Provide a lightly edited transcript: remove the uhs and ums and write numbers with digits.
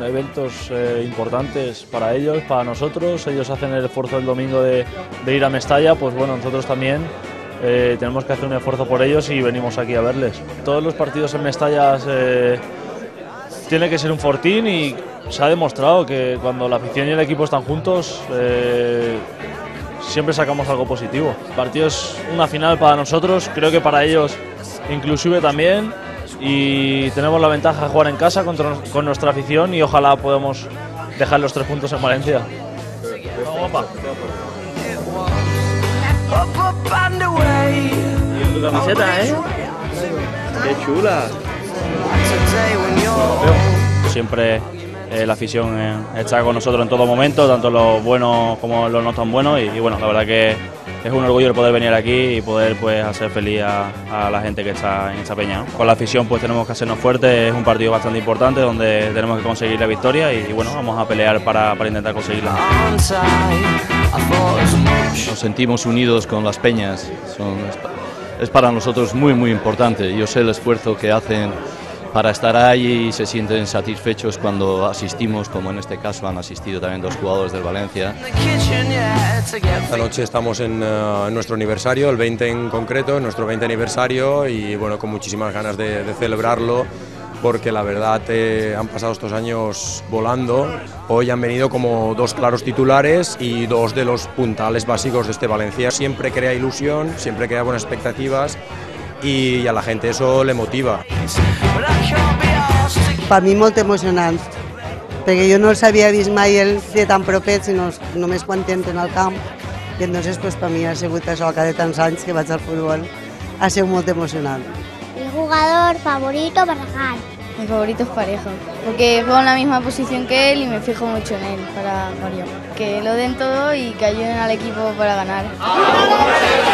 Eventos importantes para ellos, para nosotros. Ellos hacen el esfuerzo el domingo de ir a Mestalla, pues bueno, nosotros también tenemos que hacer un esfuerzo por ellos y venimos aquí a verles. Todos los partidos en Mestalla tiene que ser un fortín y se ha demostrado que cuando la afición y el equipo están juntos siempre sacamos algo positivo. El partido es una final para nosotros, creo que para ellos inclusive también. Y tenemos la ventaja de jugar en casa con nuestra afición y ojalá podamos dejar los 3 puntos en Valencia. Tu camiseta, ¿eh? ¡Qué chula! Siempre la afición está con nosotros en todo momento, tanto los buenos como los no tan buenos. Y bueno, la verdad que es un orgullo el poder venir aquí y poder pues hacer feliz a la gente que está en esta peña, ¿no? Con la afición pues tenemos que hacernos fuertes, es un partido bastante importante donde tenemos que conseguir la victoria y bueno, vamos a pelear para intentar conseguirla. Nos sentimos unidos con las peñas, es para nosotros muy muy importante. Yo sé el esfuerzo que hacen para estar ahí y se sienten satisfechos cuando asistimos, como en este caso han asistido también 2 jugadores del Valencia. Esta noche estamos en nuestro aniversario, el 20 en concreto, nuestro 20 aniversario, y bueno, con muchísimas ganas de celebrarlo, porque la verdad han pasado estos años volando. Hoy han venido como 2 claros titulares y 2 de los puntales básicos de este Valencia. Siempre crea ilusión, siempre crea buenas expectativas y a la gente eso le motiva. Para mí molt emocionant, perquè jo no els havia vist mai de tan propet, sinó només quan entren al camp, i entonces pues, per mi ha sigut això, cada tants anys que vaig al futbol, ha sigut molt emocionant. Mi jugador favorito, Barragán. Mi favorito es Parejo, porque juego en la misma posición que él y me fijo mucho en él para Mario. Que lo den todo y que ayuden al equipo para ganar.